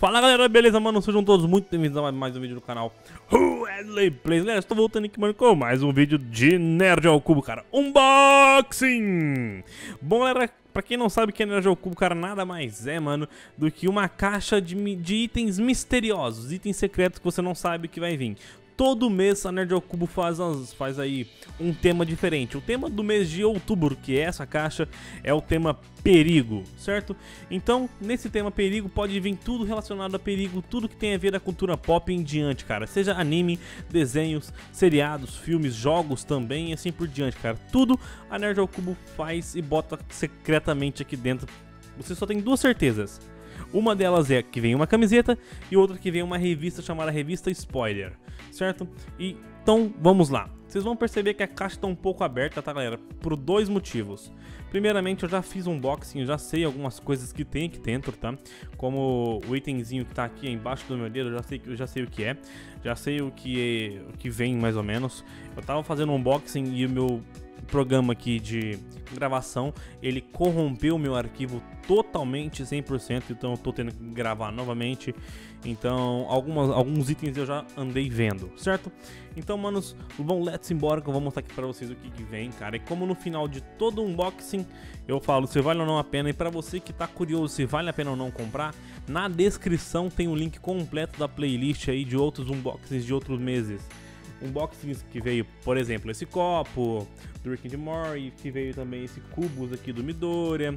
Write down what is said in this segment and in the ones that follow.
Fala galera, beleza mano? Sejam todos muito bem-vindos a mais um vídeo do canal WesleyPlays. Galera, estou voltando aqui mano com mais um vídeo de Nerd ao Cubo, cara. Unboxing! Bom galera, pra quem não sabe que é Nerd ao Cubo, cara, nada mais é, mano, do que uma caixa de itens misteriosos, itens secretos que você não sabe que vai vir. Todo mês a Nerd ao Cubo faz aí um tema diferente. O tema do mês de outubro, que é essa caixa, é o tema perigo, certo? Então, nesse tema perigo pode vir tudo relacionado a perigo, tudo que tem a ver da cultura pop em diante, cara. Seja anime, desenhos, seriados, filmes, jogos também e assim por diante, cara. Tudo a Nerd ao Cubo faz e bota secretamente aqui dentro. Você só tem duas certezas. Uma delas é que vem uma camiseta e outra que vem uma revista chamada Revista Spoiler, certo? E, então vamos lá. Vocês vão perceber que a caixa está um pouco aberta, tá galera? Por dois motivos. Primeiramente, eu já fiz um unboxing, eu já sei algumas coisas que tem aqui dentro, tá? Como o itemzinho que tá aqui embaixo do meu dedo, eu já sei o que é. Já sei o que vem mais ou menos. Eu tava fazendo um unboxing e o meu programa aqui de gravação, ele corrompeu o meu arquivo totalmente, 100%, então eu tô tendo que gravar novamente. Então alguns itens eu já andei vendo, certo? Então manos, vamos, let's embora que eu vou mostrar aqui pra vocês o que que vem, cara. E como no final de todo unboxing eu falo se vale ou não a pena, e pra você que tá curioso se vale a pena ou não comprar, na descrição tem o link completo da playlist aí de outros unboxings de outros meses. Unboxings que veio, por exemplo, esse copo do Rick and Morty, que veio também esse cubos aqui do Midoriya,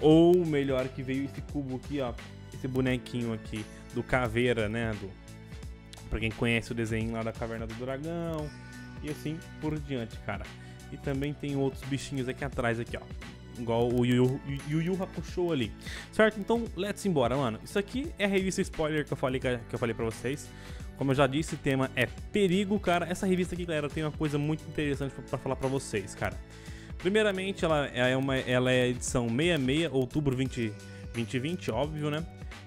ou melhor, que veio esse cubo aqui, ó, esse bonequinho aqui do Caveira, né, pra quem conhece o desenho lá da Caverna do Dragão, e assim por diante, cara. E também tem outros bichinhos aqui atrás, aqui, ó, igual o Yu Yu Hakusho ali, certo? Então, let's embora, mano. Isso aqui é a revista Spoiler que eu falei pra vocês. Como eu já disse, o tema é perigo, cara. Essa revista aqui, galera, tem uma coisa muito interessante pra falar pra vocês, cara. Primeiramente, ela é edição 66, outubro 2020, óbvio, né?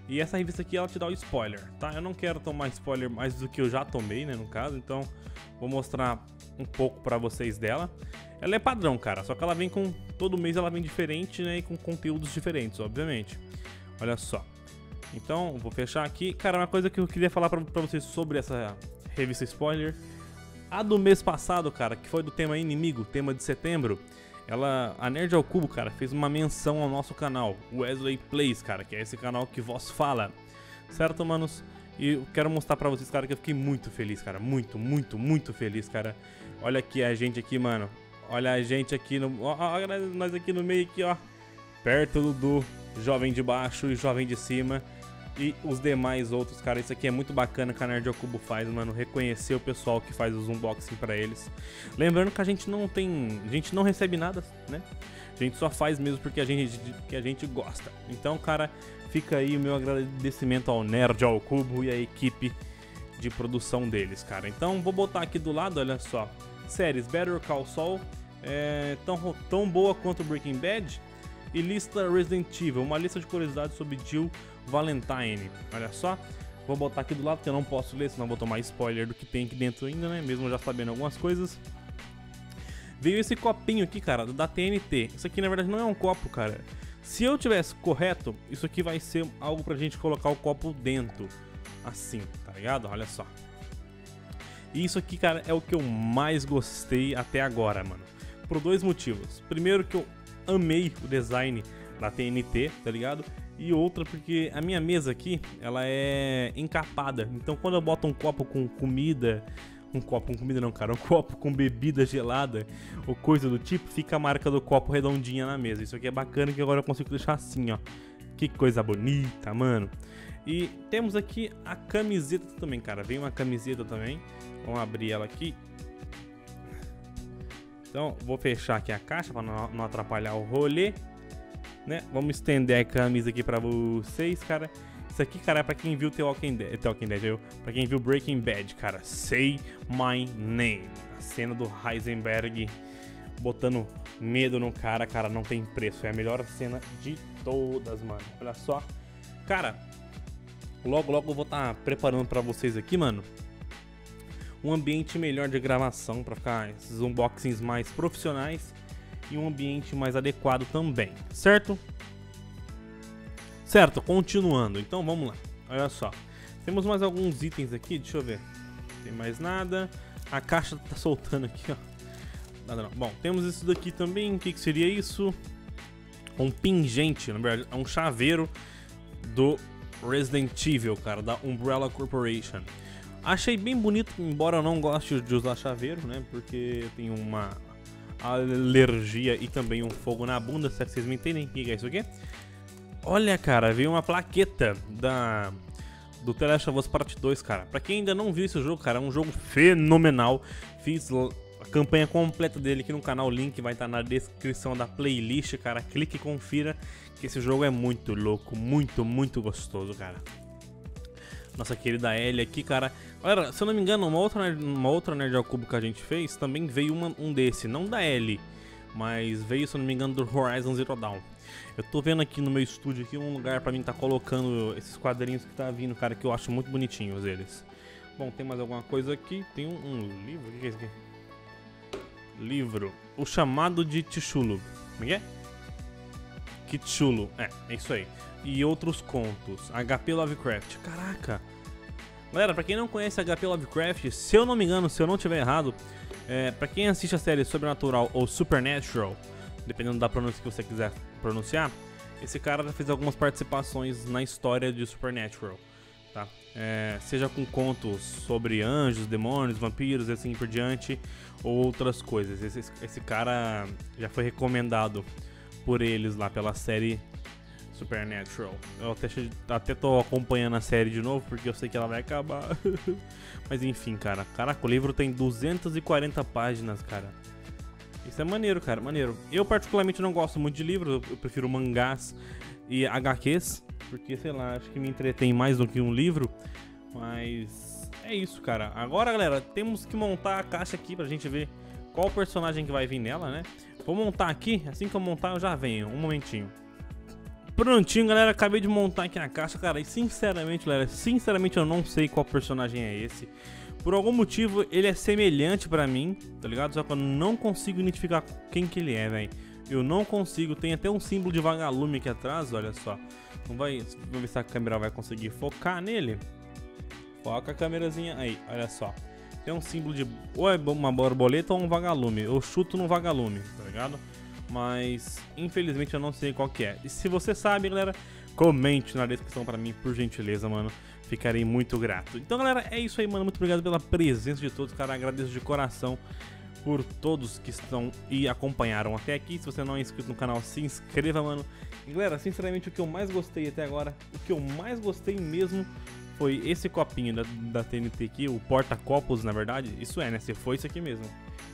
E essa revista aqui, ela te dá o spoiler, tá? Eu não quero tomar spoiler mais do que eu já tomei, né, no caso. Então, vou mostrar um pouco pra vocês dela. Ela é padrão, cara, só que ela vem com... Todo mês ela vem diferente, né, e com conteúdos diferentes, obviamente. Olha só. Então, vou fechar aqui. Cara, uma coisa que eu queria falar pra vocês sobre essa revista Spoiler. A do mês passado, cara, que foi do tema inimigo, tema de setembro, a Nerd ao Cubo, cara, fez uma menção ao nosso canal, Wesley Plays, cara, que é esse canal que vós fala. Certo, manos? E eu quero mostrar pra vocês, cara, que eu fiquei muito feliz, cara. Muito, muito, muito feliz, cara. Olha aqui a gente aqui, mano. Olha a gente aqui no... Olha nós aqui no meio, aqui, ó. Perto do jovem de baixo e jovem de cima. E os demais outros, cara, isso aqui é muito bacana que a Nerd ao Cubo faz, mano, reconhecer o pessoal que faz os unboxing pra eles. Lembrando que a gente não recebe nada, né? A gente só faz mesmo porque a gente gosta. Então, cara, fica aí o meu agradecimento ao Nerd ao Cubo e à equipe de produção deles, cara. Então, vou botar aqui do lado, olha só, séries Better Call Saul, é tão boa quanto Breaking Bad, e lista Resident Evil, uma lista de curiosidades sobre Jill Valentine. Olha só, vou botar aqui do lado porque eu não posso ler, senão vou tomar spoiler do que tem aqui dentro ainda, né? Mesmo já sabendo algumas coisas. Veio esse copinho aqui, cara, da TNT. Isso aqui na verdade não é um copo, cara. Se eu tivesse correto, isso aqui vai ser algo pra gente colocar o copo dentro, assim, tá ligado? Olha só. E isso aqui, cara, é o que eu mais gostei até agora, mano. Por dois motivos. Primeiro que eu amei o design da TNT, tá ligado? E outra porque a minha mesa aqui, ela é encapada. Então quando eu boto um copo com comida, um copo com bebida gelada ou coisa do tipo, fica a marca do copo redondinha na mesa. Isso aqui é bacana que agora eu consigo deixar assim, ó. Que coisa bonita, mano. E temos aqui a camiseta também, cara. Vem uma camiseta também. Vamos abrir ela aqui. Então vou fechar aqui a caixa para não atrapalhar o rolê, né? Vamos estender a camisa aqui pra vocês, cara. Isso aqui, cara, é pra quem viu The Walking Dead, pra quem viu Breaking Bad, cara. Say My Name. A cena do Heisenberg botando medo no cara, cara, não tem preço. É a melhor cena de todas, mano. Olha só. Cara, logo, logo eu vou estar preparando pra vocês aqui, mano, um ambiente melhor de gravação pra ficar esses unboxings mais profissionais. E um ambiente mais adequado também, certo? Certo, continuando, então vamos lá. Olha só. Temos mais alguns itens aqui, deixa eu ver. Não tem mais nada. A caixa tá soltando aqui, ó. Nada não. Bom, temos isso daqui também. O que, que seria isso? Um pingente, na verdade. É um chaveiro do Resident Evil, cara, da Umbrella Corporation. Achei bem bonito, embora eu não goste de usar chaveiro, né? Porque eu tenho uma alergia e também um fogo na bunda, se vocês me entendem. O que é isso aqui? Olha, cara, veio uma plaqueta do The Last of Us Part 2, cara. Pra quem ainda não viu esse jogo, cara, é um jogo fenomenal. Fiz a campanha completa dele aqui no canal, o link vai estar na descrição da playlist, cara. Clique e confira que esse jogo é muito louco, muito gostoso, cara. Nossa querida Ellie aqui, cara. Galera, se eu não me engano, uma outra Nerd ao Cubo que a gente fez, também veio um desse, não da Ellie, mas veio, se eu não me engano, do Horizon Zero Dawn. Eu tô vendo aqui no meu estúdio aqui um lugar pra mim tá colocando esses quadrinhos que tá vindo, cara, que eu acho muito bonitinhos eles. Bom, tem mais alguma coisa aqui? Tem um livro? O que é isso aqui? Livro. O Chamado de Cthulhu. Como é? Cthulhu. É isso aí. E outros contos. HP Lovecraft. Caraca! Galera, pra quem não conhece HP Lovecraft, se eu não me engano, se eu não tiver errado, pra quem assiste a série Sobrenatural ou Supernatural, dependendo da pronúncia que você quiser pronunciar, esse cara já fez algumas participações na história de Supernatural, tá? Seja com contos sobre anjos, demônios, vampiros e assim por diante, ou outras coisas. Esse cara já foi recomendado por eles lá pela série Supernatural. Eu até tô acompanhando a série de novo porque eu sei que ela vai acabar. Mas enfim, cara. Caraca, o livro tem 240 páginas, cara. Isso é maneiro, cara, maneiro. Eu particularmente não gosto muito de livros, eu prefiro mangás e HQs, porque, sei lá, acho que me entretém mais do que um livro. Mas é isso, cara. Agora, galera, temos que montar a caixa aqui pra gente ver qual personagem que vai vir nela, né? Vou montar aqui, assim que eu montar eu já venho, um momentinho. Prontinho, galera, acabei de montar aqui na caixa, cara, e sinceramente, galera, eu não sei qual personagem é esse. Por algum motivo, ele é semelhante pra mim, tá ligado? Só que eu não consigo identificar quem que ele é, velho. Eu não consigo, tem até um símbolo de vagalume aqui atrás, olha só. Vamos ver se a câmera vai conseguir focar nele. Foca a câmerazinha aí, olha só. Tem um símbolo de ou é uma borboleta ou um vagalume, eu chuto no vagalume, tá ligado? Mas, infelizmente, eu não sei qual que é. E se você sabe, galera, comente na descrição pra mim, por gentileza, mano. Ficarei muito grato. Então, galera, é isso aí, mano. Muito obrigado pela presença de todos, cara. Agradeço de coração por todos que estão e acompanharam até aqui. Se você não é inscrito no canal, se inscreva, mano. E, galera, sinceramente, o que eu mais gostei até agora, o que eu mais gostei mesmo foi esse copinho da TNT aqui, o porta-copos, na verdade. Isso é, né? Se foi isso aqui mesmo.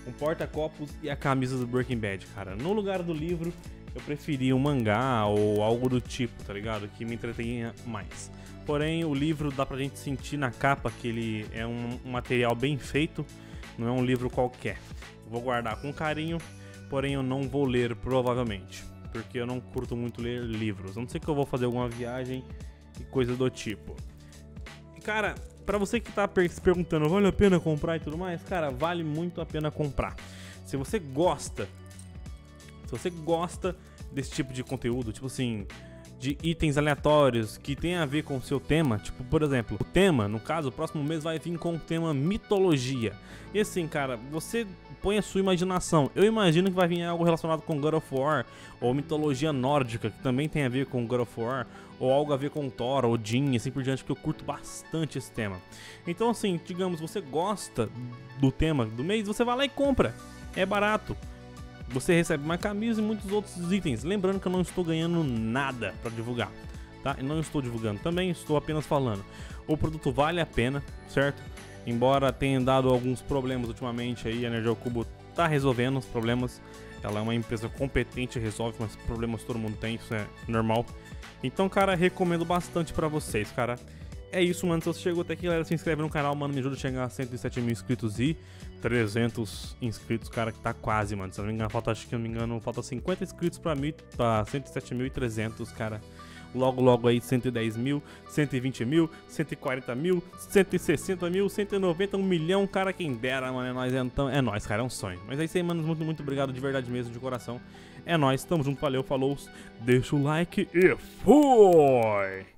Um porta-copos e a camisa do Breaking Bad, cara. No lugar do livro, eu preferi um mangá ou algo do tipo, tá ligado? Que me entretenha mais. Porém, o livro dá pra gente sentir na capa que ele é um material bem feito. Não é um livro qualquer. Vou guardar com carinho, porém eu não vou ler, provavelmente. Porque eu não curto muito ler livros. A não ser que eu vou fazer alguma viagem e coisa do tipo. E, cara, pra você que tá se perguntando, vale a pena comprar e tudo mais? Cara, vale muito a pena comprar. Se você gosta desse tipo de conteúdo, tipo assim, de itens aleatórios que tem a ver com o seu tema, tipo, por exemplo, o tema, no caso, o próximo mês vai vir com o tema mitologia. E assim, cara, você põe a sua imaginação. Eu imagino que vai vir algo relacionado com God of War, ou mitologia nórdica, que também tem a ver com God of War, ou algo a ver com Thor, Odin, e assim por diante, porque eu curto bastante esse tema. Então, assim, digamos, você gosta do tema do mês, você vai lá e compra. É barato. Você recebe uma camisa e muitos outros itens. Lembrando que eu não estou ganhando nada para divulgar, tá? Eu não estou divulgando também, estou apenas falando. O produto vale a pena, certo? Embora tenha dado alguns problemas ultimamente aí, a Nerd ao Cubo tá resolvendo os problemas. Ela é uma empresa competente, resolve, mas problemas todo mundo tem, isso é normal. Então, cara, recomendo bastante para vocês, cara. É isso, mano. Se você chegou até aqui, galera, se inscreve no canal, mano. Me ajuda a chegar a 107 mil inscritos e 300 inscritos, cara, que tá quase, mano. Se não me engano, falta, acho que não me engano, falta 50 inscritos pra mim, tá? 107.300, cara. Logo, logo aí, 110 mil, 120 mil, 140 mil, 160 mil, 190, 1 milhão, cara, quem dera, mano. É nóis, então, é nóis, cara, é um sonho. Mas é isso aí, mano. Muito obrigado de verdade mesmo, de coração. É nóis, tamo junto, valeu, falou, deixa o like e fui!